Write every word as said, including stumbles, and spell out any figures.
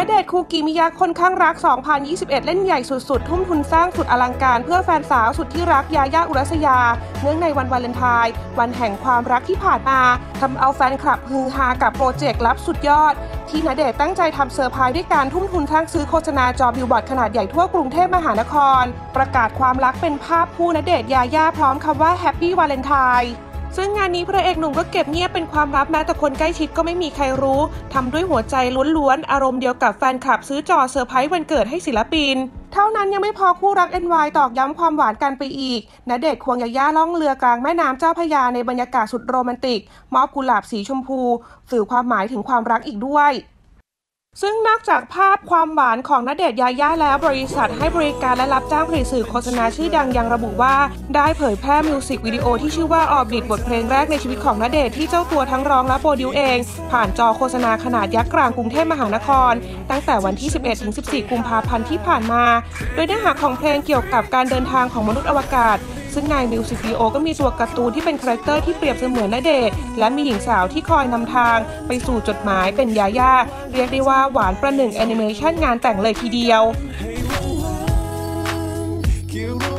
ณเดชน์คูกิมิยะคนข้างรักสองพันยี่สิบเอ็ดเล่นใหญ่สุดๆทุ่มทุนสร้างสุดอลังการเพื่อแฟนสาวสุดที่รักยาย่าอุรัสยาเนื่องในวันวาเลนไทน์วันแห่งความรักที่ผ่านมาทำเอาแฟนคลับฮือฮากับโปรเจกต์ลับสุดยอดที่ณเดชน์ตั้งใจทำเซอร์ไพรส์ด้วยการทุ่มทุนสร้างซื้อโฆษณาจอบิลบอร์ดขนาดใหญ่ทั่วกรุงเทพมหานครประกาศความรักเป็นภาพคู่ณเดชน์ยาย่าพร้อมคำว่าแฮปปี้วาเลนไทน์ซึ่งงานนี้พระเอกหนุ่มก็เก็บเงียบเป็นความลับแม้แต่คนใกล้ชิดก็ไม่มีใครรู้ทำด้วยหัวใจล้วนๆอารมณ์เดียวกับแฟนคลับซื้อจอเซอร์ไพรส์วันเกิดให้ศิลปินเท่านั้นยังไม่พอคู่รัก เอ็น วาย ตอกย้ำความหวานกันไปอีกณเดชน์ควงยาย่าล่องเรือกลางแม่น้ำเจ้าพระยาในบรรยากาศสุดโรแมนติกมอบกุหลาบสีชมพูสื่อความหมายถึงความรักอีกด้วยซึ่งนอกจากภาพความหวานของณเดชน์ยาย่าแล้วบริษัทให้บริการและรับจ้างผลิตสื่อโฆษณาชื่อดังยังระบุว่าได้เผยแพร่มิวสิกวิดีโอที่ชื่อว่า Orbit บทเพลงแรกในชีวิตของณเดชน์ที่เจ้าตัวทั้งร้องและโปรดิวเองผ่านจอโฆษณาขนาดยักษ์กลางกรุงเทพมหานครตั้งแต่วันที่ สิบเอ็ดถึงสิบสี่ กุมภาพันธ์ที่ผ่านมาโดยเนื้อหาของเพลงเกี่ยวกับการเดินทางของมนุษย์อวกาศซึ่งในมิวสิกวิดีโอก็มีตัวการ์ตูนที่เป็นคาแรคเตอร์ที่เปรียบเสมือนณเดชน์และมีหญิงสาวที่คอยนำทางไปสู่จดหมายเป็นยาย่าเรียกได้ว่าหวานประหนึ่งแอนิเมชันงานแต่งเลยทีเดียว